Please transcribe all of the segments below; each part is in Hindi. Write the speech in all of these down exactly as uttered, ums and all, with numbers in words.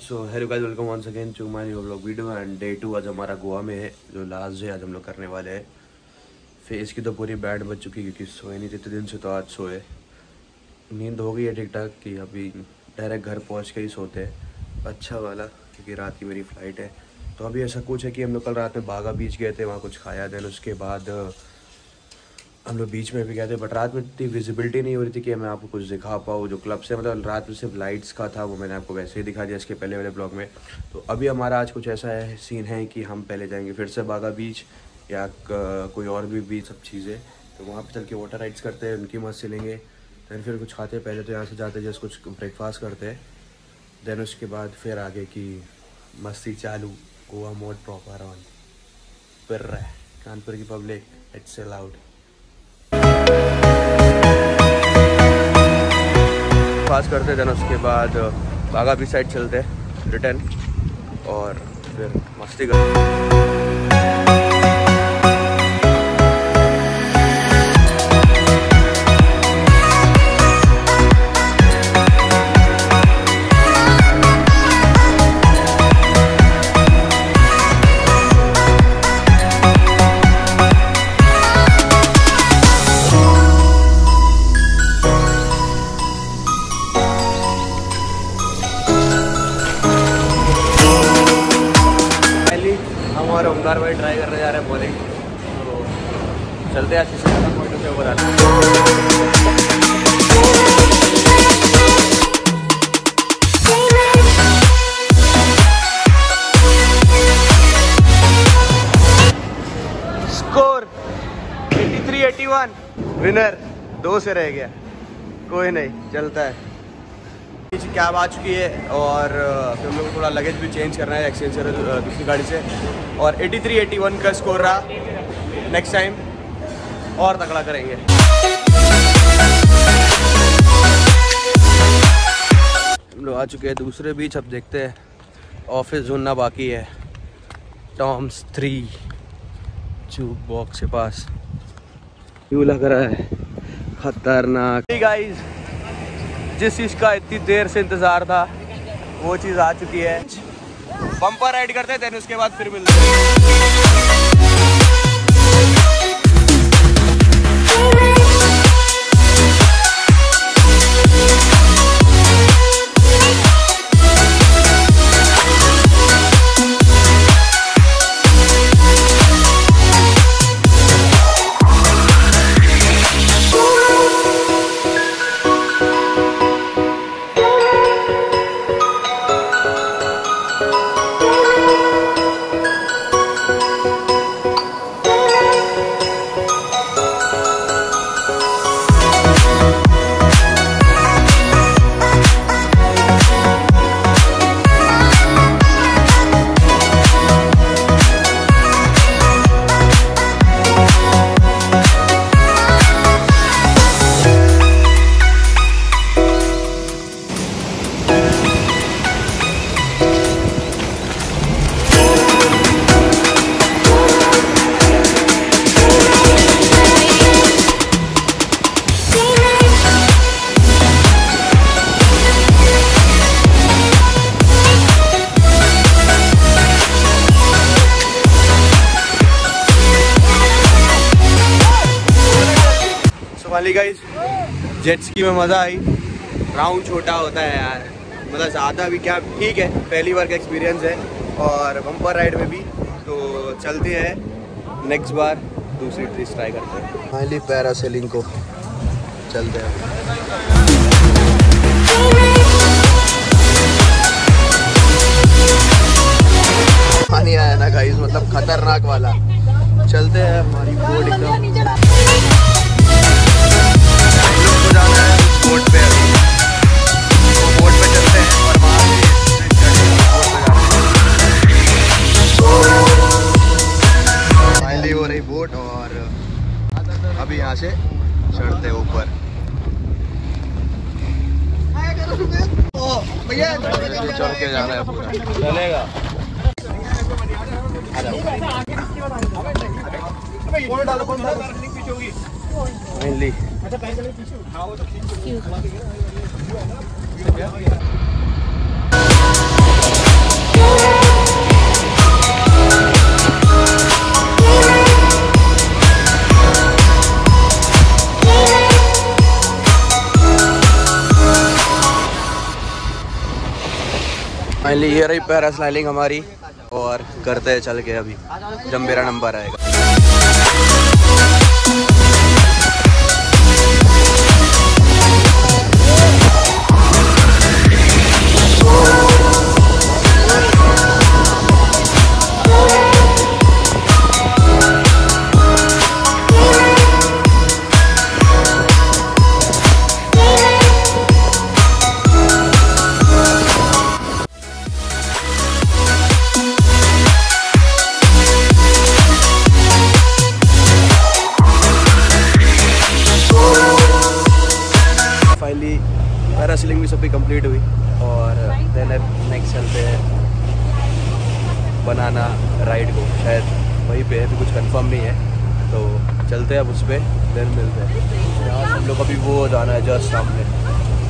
Much. So hello guys, welcome once again to my new vlog video and day two. आज हमारा गोवा में है जो लास्ट है, आज हम लोग करने वाले हैं। फेस की तो पूरी बैड बच चुकी है क्योंकि सोए नहीं इतने दिन से, तो आज सोए नींद हो गई है ठीक ठाक कि अभी डायरेक्ट घर पहुंच के ही सोते हैं अच्छा वाला, क्योंकि रात की मेरी फ़्लाइट है। तो अभी ऐसा कुछ है कि हम लोग कल रात में बागा बीच गए थे, वहाँ कुछ खाया, दैन उसके बाद हम लोग बीच में भी गए थे। बट रात में इतनी विजिबिलिटी नहीं हो रही थी कि मैं आपको कुछ दिखा पाऊँ जो क्लब से, मतलब रात में सिर्फ लाइट्स का था, वो मैंने आपको वैसे ही दिखा दिया इसके पहले वाले ब्लॉग में। तो अभी हमारा आज कुछ ऐसा है सीन है कि हम पहले जाएंगे फिर से बागा बीच या कोई और भी बीच, सब चीज़ें। तो वहाँ पर चल के वाटर राइड्स करते हैं, उनकी मस्त लेंगे, दैन फिर कुछ खाते हैं। पहले तो यहाँ से जाते जैसे कुछ ब्रेकफास्ट करते हैं, दैन उसके बाद फिर आगे की मस्ती चालू। गोवा मोड प्रॉपर ऑन फिर रहा है, कानपुर की पब्लिक इट्स अलाउड। पास करते दैन उसके बाद बागा बीच साइड चलते हैं रिटर्न और फिर मस्ती करते भाई, ट्राई करने जा रहे हैं बोलिंग, तो चलते हैं अच्छे से पॉइंट पे ऊपर आते हैं। स्कोर तिरासी इक्यासी, विनर दो से रह गया, कोई नहीं चलता है। कैब आ चुकी है और फिर हम लोग को थोड़ा लगेज भी चेंज करना है, एक्सचेंज कर दूसरी गाड़ी से। और तिरासी इक्यासी का स्कोर रहा, नेक्स्ट टाइम और तगड़ा करेंगे। हम लोग आ चुके हैं दूसरे बीच, अब देखते हैं ऑफिस ढूंढना बाकी है। टॉम्स थ्री चूप बॉक्स के पास क्यों लग रहा है खतरनाक। गाइस, जिस चीज़ का इतनी देर से इंतज़ार था वो चीज़ आ चुकी है। बम्पर राइड करते हैं, उसके बाद फिर मिलते वाली। गाइस, जेट स्की में मज़ा आई, राउंड छोटा होता है यार, मतलब ज़्यादा भी क्या, ठीक है पहली बार का एक्सपीरियंस है। और बम्पर राइड में भी, तो चलते हैं नेक्स्ट बार दूसरी ट्रिप ट्राई करते हैं। फाइनली पैरासेलिंग को चलते हैं। पानी आया ना गाइस, मतलब खतरनाक वाला। चलते हैं, हमारी बोर्ड एकदम बोट पे तो बोट पे चलते हैं और वहाँ से चढ़ते। फाइनली हो रही बोट और अभी यहाँ से चढ़ते ऊपर। चढ़ के जाना है पूरा, चलेगा। Finally Thank you. फाइनली ये रही पैरास्लाइडिंग हमारी, और करते हैं चल के अभी जब मेरा नंबर आएगा। पैरासीलिंग भी सब भी कंप्लीट हुई और देन नेक्स्ट चलते हैं बनाना राइड को, शायद वहीं पे है, भी कुछ कंफर्म नहीं है, तो चलते हैं अब उस पर, देन मिलते हैं। यहाँ हम लोग अभी वो जाना है जस्ट सामने,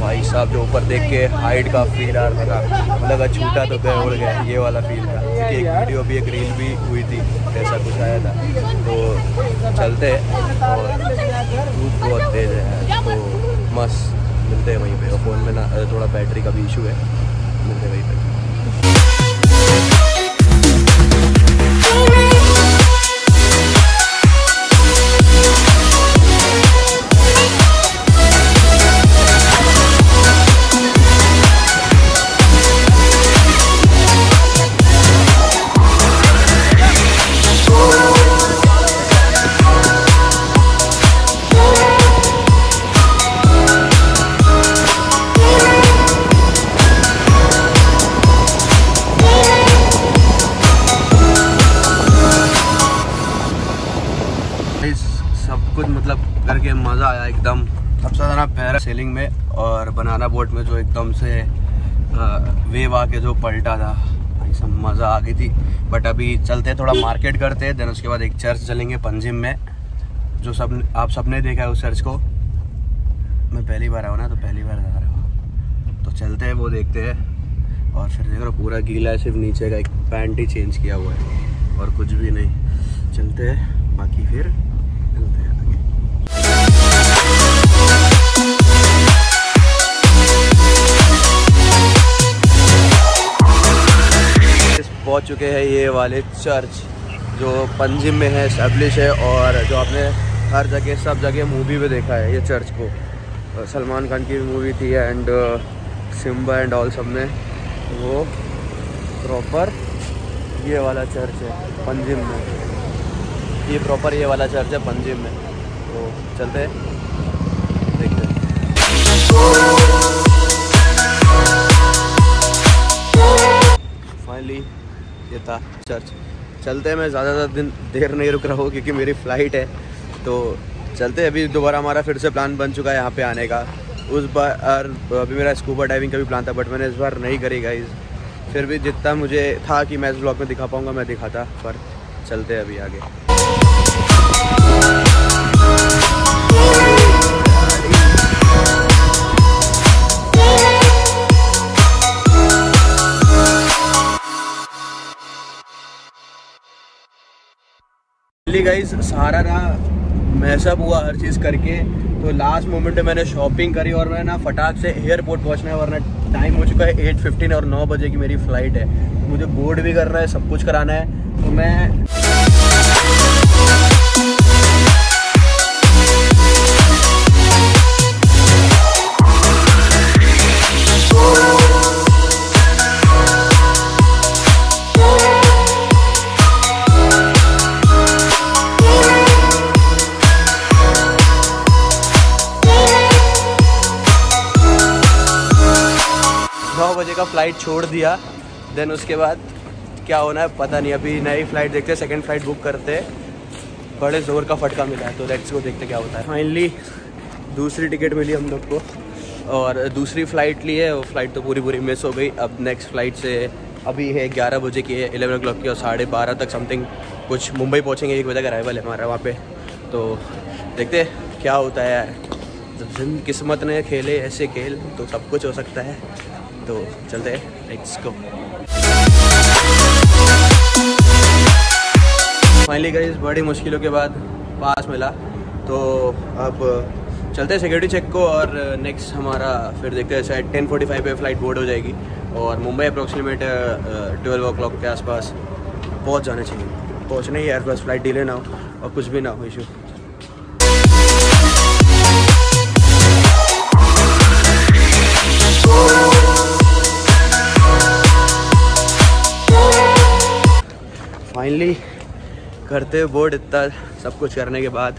भाई साहब जो ऊपर देख के हाइट का फील आ रहा था, मतलब छूटा तो गया उड़ गया ये वाला फील था, क्योंकि एक वीडियो भी एक रील भी हुई थी ऐसा कुछ आया था। तो चलते हैं, और धूप बहुत तेज़ है तो मस्त मिलते हैं वहीं पे। और फ़ोन में ना थोड़ा बैटरी का भी इशू है, मिलते हैं वहीं पे। मतलब करके मज़ा आया एकदम, सबसे ज़्यादा पैरासेलिंग में और बनाना बोट में जो एकदम से वेव आके जो पलटा था, सब मज़ा आ गई थी। बट अभी चलते थोड़ा मार्केट करते हैं, देन उसके बाद एक चर्च चलेंगे पंजिम में, जो सब आप सबने देखा है उस चर्च को, मैं पहली बार आऊँ ना तो पहली बार जा रहा हूँ, तो चलते हैं वो देखते हैं। और फिर देखो पूरा गीला है, सिर्फ नीचे का एक पैंट ही चेंज किया हुआ है और कुछ भी नहीं। चलते हैं, बाकी फिर मिलते हैं। पहुंच चुके हैं ये वाले चर्च जो पंजिम में है, एस्टेब्लिश है, और जो आपने हर जगह सब जगह मूवी में देखा है ये चर्च को, सलमान खान की मूवी थी एंड सिम्बा एंड ऑल सब में, वो प्रॉपर ये वाला चर्च है पंजिम में, ये प्रॉपर ये वाला चर्च है पंजिम में। तो चलते हैं, देखते हैं। फाइनली ये था चर्च, चलते हैं। मैं ज़्यादा ज़्यादा दिन देर नहीं रुक रहा हूँ क्योंकि मेरी फ़्लाइट है, तो चलते हैं। अभी दोबारा हमारा फिर से प्लान बन चुका है यहाँ पे आने का। उस बार अभी मेरा स्कूबा डाइविंग का भी प्लान था बट मैंने इस बार नहीं करी गाइस, फिर भी जितना मुझे था कि मैं इस ब्लॉग में दिखा पाऊँगा मैं दिखाता, पर चलते हैं अभी आगे। गाइस सारा ना मैसअप हुआ हर चीज़ करके, तो लास्ट मोमेंट में मैंने शॉपिंग करी और मैं ना फटाक से एयरपोर्ट पहुंचना है, वरना टाइम हो चुका है एट फिफ्टीन और नौ बजे की मेरी फ़्लाइट है, तो मुझे बोर्ड भी करना है, सब कुछ कराना है। तो मैं फ्लाइट छोड़ दिया, देन उसके बाद क्या होना है पता नहीं, अभी नई फ्लाइट देखते हैं, सेकंड फ्लाइट बुक करते हैं। बड़े जोर का फटका मिला है, तो लेट्स गो देखते क्या होता है। फाइनली दूसरी टिकट मिली हम लोग को और दूसरी फ़्लाइट ली है, वो फ्लाइट तो पूरी पूरी मिस हो गई। अब नेक्स्ट फ्लाइट से अभी है ग्यारह बजे की है, एलेवन ओ क्लॉक की, और साढ़े बारह तक समथिंग कुछ मुंबई पहुँचेंगे, एक बजे का अराइवल है हमारा वहाँ पर। तो देखते क्या होता है, जब किस्मत ने खेले ऐसे खेल तो सब कुछ हो सकता है। तो चलते हैं, लेट्स गो। फाइनली गाइस बड़ी मुश्किलों के बाद पास मिला, तो अब चलते हैं सिक्योरिटी चेक को और नेक्स्ट हमारा फिर देखते हैं। शायद टेन फोर्टी फाइव पर फ्लाइट बोर्ड हो जाएगी और Mumbai approximate twelve o'clock के आसपास पहुँच जाना चाहिए। पहुँचना ही यार, बस फ्लाइट डिले ना हो और कुछ भी ना हो इशू। फाइनली करते बोर्ड, इतना सब कुछ करने के बाद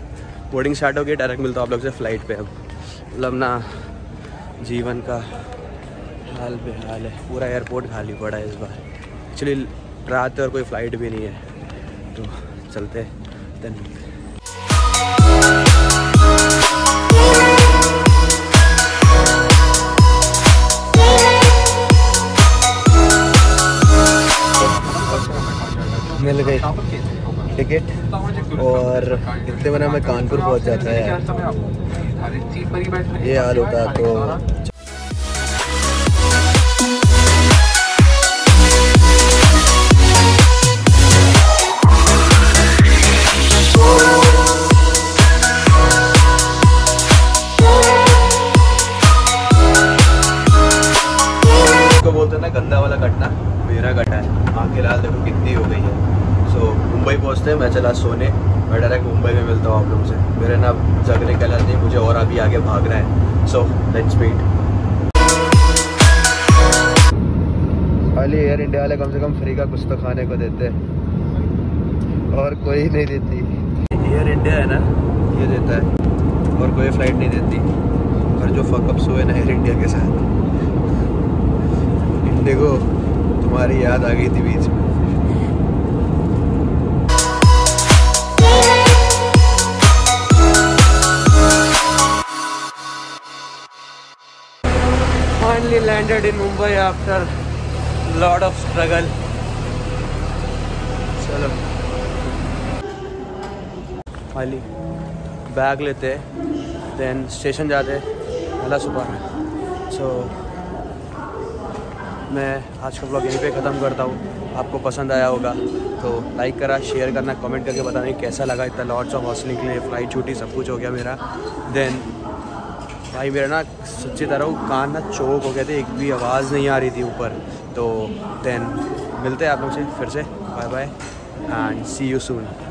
बोर्डिंग स्टार्ट हो गई। डायरेक्ट मिलता हूँ आप लोग से फ्लाइट पे। अब मतलब ना जीवन का हाल बेहाल है, पूरा एयरपोर्ट खाली पड़ा है इस बार। एक्चुअली रात और कोई फ्लाइट भी नहीं है, तो चलते देन। मिल गई टिकट और इतने बना मैं कानपुर पहुंच जाता है यार, ये हाल होता तो। इसको बोलते हैं ना गंदा वाला कटना, मेरा कटा है। आंखें लाल देखो कितनी हो गई है। तो मुंबई पहुंचते हैं, मैं चला सोने। मैं डायरेक्ट मुंबई में मिलता हूँ आप लोगों से। मेरे ना जगने का नहीं, मुझे और अभी आगे भागना है। So let's wait. खाली एयर इंडिया वाले कम से कम फ्री का कुछ तो खाने को देते हैं और कोई नहीं देती। एयर इंडिया है ना, ये देता है और कोई फ्लाइट नहीं देती। और जो फकअप्स हुए ना एयर इंडिया के साथ, इंडिगो तुम्हारी याद आ गई थी बीच में। Finally landed in Mumbai after lot of struggle. चलो खाली बैग लेते देन स्टेशन जाते पहला सुबह। सो मैं आज का ब्लॉग यहीं पे ख़त्म करता हूँ। आपको पसंद आया होगा तो लाइक करा, शेयर करना, कमेंट करके बताना कैसा लगा। इतना लॉट्स ऑफ हॉस्टलिंग के लिए फ्लाइट छूटी, सब कुछ हो गया मेरा। देन भाई मेरा ना सच्ची तरह कान ना चोक हो गए थे, एक भी आवाज़ नहीं आ रही थी ऊपर। तो देन मिलते हैं आप लोग से फिर से। Bye bye and see you soon.